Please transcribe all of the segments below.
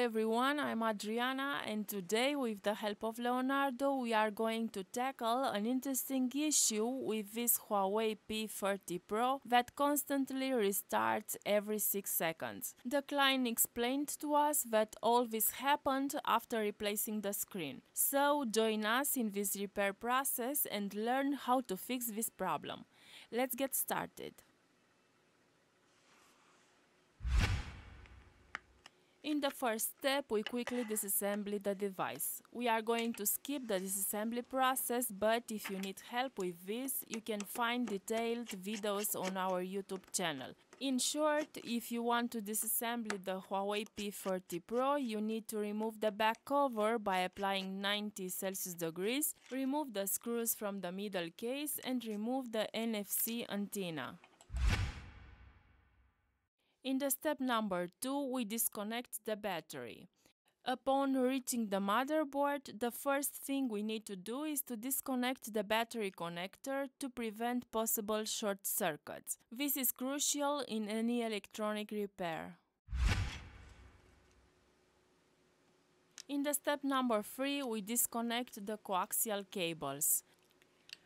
everyone, I'm Adriana, and today with the help of Leonardo we are going to tackle an interesting issue with this Huawei P30 Pro that constantly restarts every 6 seconds. The client explained to us that all this happened after replacing the screen. So join us in this repair process and learn how to fix this problem. Let's get started. In the first step, we quickly disassemble the device. We are going to skip the disassembly process, but if you need help with this, you can find detailed videos on our YouTube channel. In short, if you want to disassemble the Huawei P30 Pro, you need to remove the back cover by applying 90 Celsius degrees, remove the screws from the middle case, and remove the NFC antenna. In the step number 2, we disconnect the battery. Upon reaching the motherboard, the first thing we need to do is to disconnect the battery connector to prevent possible short circuits. This is crucial in any electronic repair. In the step number 3, we disconnect the coaxial cables.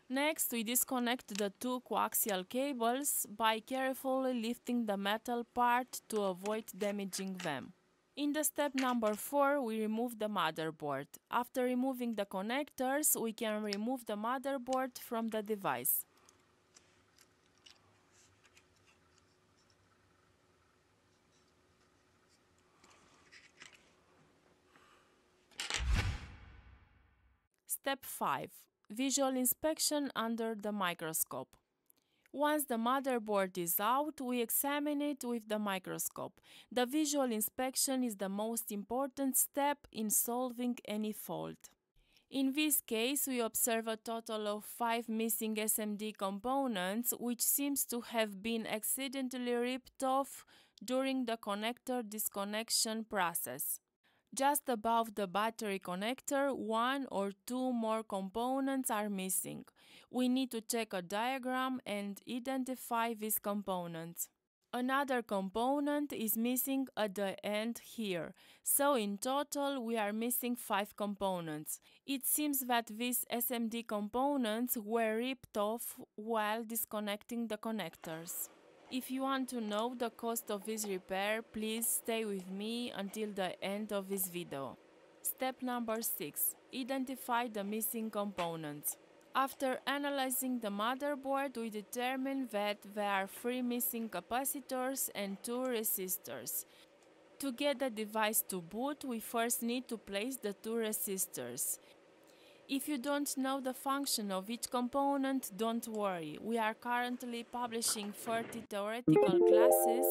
Next, we disconnect the two coaxial cables by carefully lifting the metal part to avoid damaging them. In the step number 4, we remove the motherboard. After removing the connectors, we can remove the motherboard from the device. Step 5. Visual inspection under the microscope. Once the motherboard is out, we examine it with the microscope. The visual inspection is the most important step in solving any fault. In this case, we observe a total of 5 missing SMD components, which seems to have been accidentally ripped off during the connector disconnection process. Just above the battery connector, 1 or 2 more components are missing. We need to check a diagram and identify these components. Another component is missing at the end here, so in total we are missing 5 components. It seems that these SMD components were ripped off while disconnecting the connectors. If you want to know the cost of this repair, please stay with me until the end of this video. Step number 6. Identify the missing components. After analyzing the motherboard, we determine that there are 3 missing capacitors and 2 resistors. To get the device to boot, we first need to place the 2 resistors. If you don't know the function of each component, don't worry. We are currently publishing 30 theoretical classes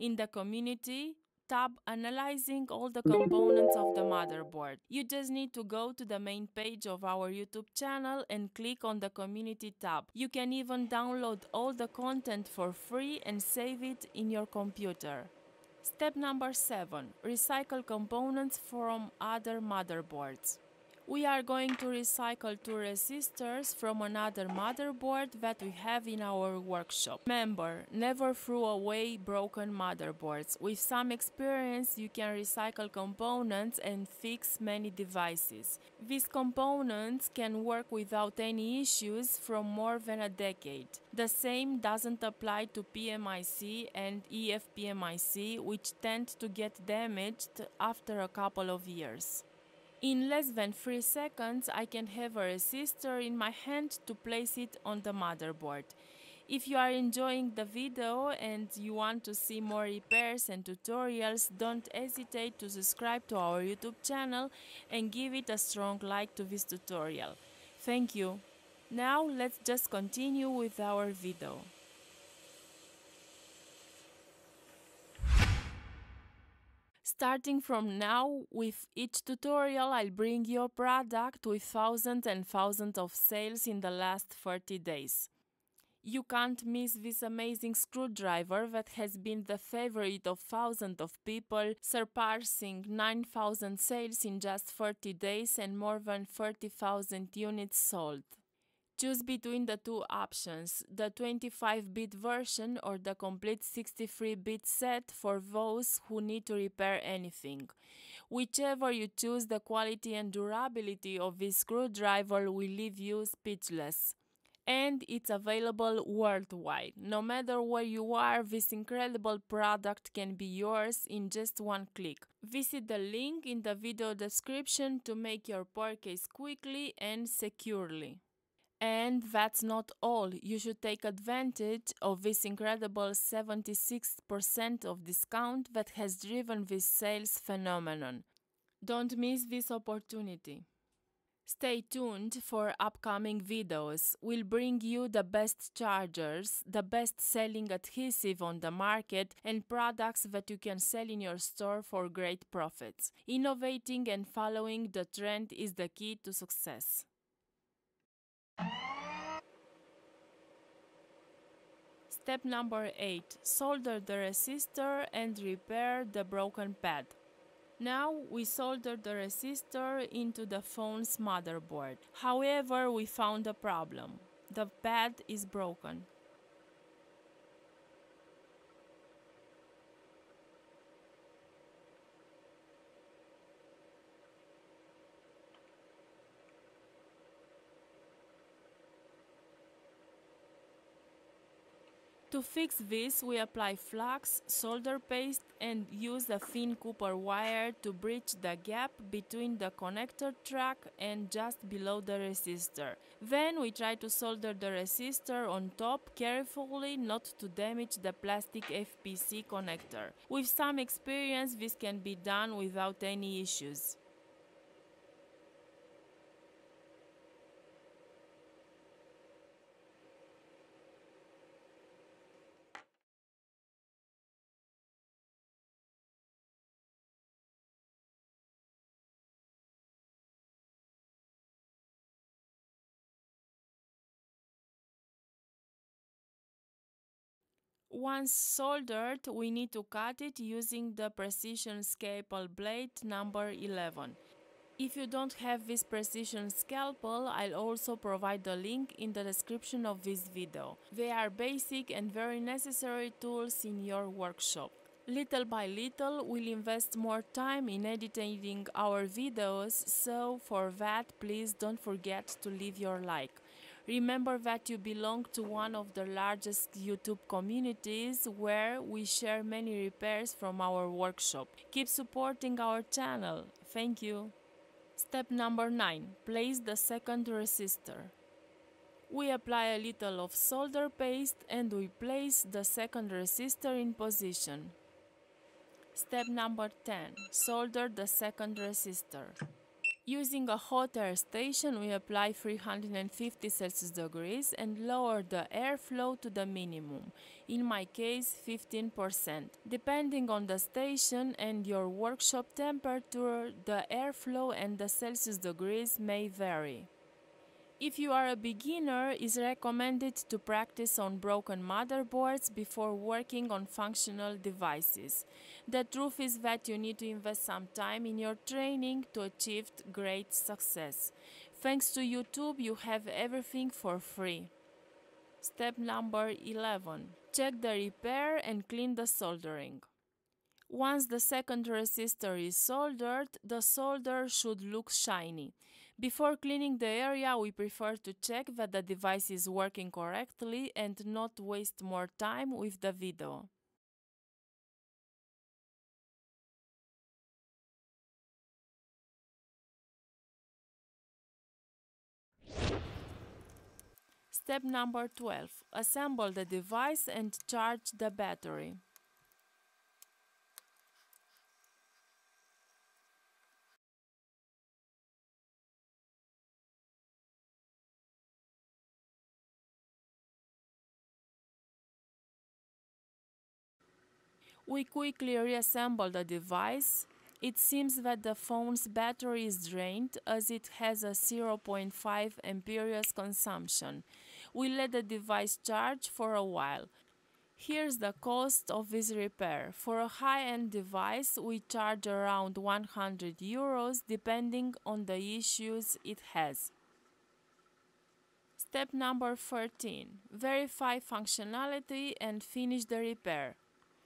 in the community tab analyzing all the components of the motherboard. You just need to go to the main page of our YouTube channel and click on the community tab. You can even download all the content for free and save it in your computer. Step number 7. Recycle components from other motherboards. We are going to recycle 2 resistors from another motherboard that we have in our workshop. Remember, never throw away broken motherboards. With some experience, you can recycle components and fix many devices. These components can work without any issues from more than a decade. The same doesn't apply to PMIC and eFPMIC, which tend to get damaged after a couple of years. In less than 3 seconds, I can have a resistor in my hand to place it on the motherboard. If you are enjoying the video and you want to see more repairs and tutorials, don't hesitate to subscribe to our YouTube channel and give it a strong like to this tutorial. Thank you! Now let's just continue with our video. Starting from now, with each tutorial I'll bring you a product with thousands and thousands of sales in the last 30 days. You can't miss this amazing screwdriver that has been the favorite of thousands of people, surpassing 9,000 sales in just 30 days and more than 30,000 units sold. Choose between the two options, the 25-bit version or the complete 63-bit set for those who need to repair anything. Whichever you choose, the quality and durability of this screwdriver will leave you speechless. And it's available worldwide. No matter where you are, this incredible product can be yours in just one click. Visit the link in the video description to make your purchase quickly and securely. And that's not all. You should take advantage of this incredible 76% of discount that has driven this sales phenomenon. Don't miss this opportunity. Stay tuned for upcoming videos. We'll bring you the best chargers, the best-selling adhesive on the market, and products that you can sell in your store for great profits. Innovating and following the trend is the key to success. Step number 8. Solder the resistor and repair the broken pad. Now we soldered the resistor into the phone's motherboard. However, we found a problem. The pad is broken. To fix this, we apply flux, solder paste, and use a thin copper wire to bridge the gap between the connector track and just below the resistor. Then we try to solder the resistor on top carefully, not to damage the plastic FPC connector. With some experience, this can be done without any issues. Once soldered, we need to cut it using the precision scalpel blade number 11. If you don't have this precision scalpel, I'll also provide the link in the description of this video. They are basic and very necessary tools in your workshop. Little by little, we'll invest more time in editing our videos, so for that, please don't forget to leave your like. Remember that you belong to one of the largest YouTube communities where we share many repairs from our workshop. Keep supporting our channel. Thank you. Step number 9. Place the second resistor. We apply a little of solder paste and we place the second resistor in position. Step number 10. Solder the second resistor. Using a hot air station, we apply 350 Celsius degrees and lower the airflow to the minimum, in my case 15%. Depending on the station and your workshop temperature, the airflow and the Celsius degrees may vary. If you are a beginner, it's recommended to practice on broken motherboards before working on functional devices. The truth is that you need to invest some time in your training to achieve great success. Thanks to YouTube, you have everything for free. Step number 11. Check the repair and clean the soldering. Once the second resistor is soldered, the solder should look shiny. Before cleaning the area, we prefer to check that the device is working correctly and not waste more time with the video. Step number 12. Assemble the device and charge the battery. We quickly reassemble the device. It seems that the phone's battery is drained as it has a 0.5 ampere consumption. We let the device charge for a while. Here's the cost of this repair. For a high-end device, we charge around 100 euros depending on the issues it has. Step number 13. Verify functionality and finish the repair.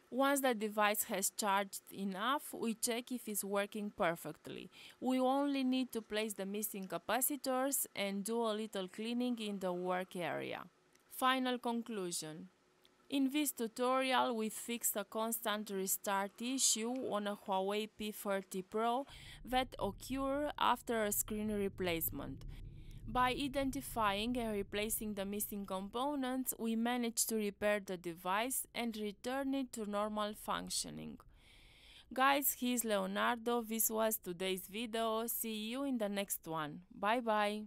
Once the device has charged enough, we check if it's working perfectly. We only need to place the missing capacitors and do a little cleaning in the work area. Final conclusion. In this tutorial, we fixed a constant restart issue on a Huawei P30 Pro that occurs after a screen replacement. By identifying and replacing the missing components, we managed to repair the device and return it to normal functioning. Guys, here's Leonardo. This was today's video. See you in the next one. Bye bye!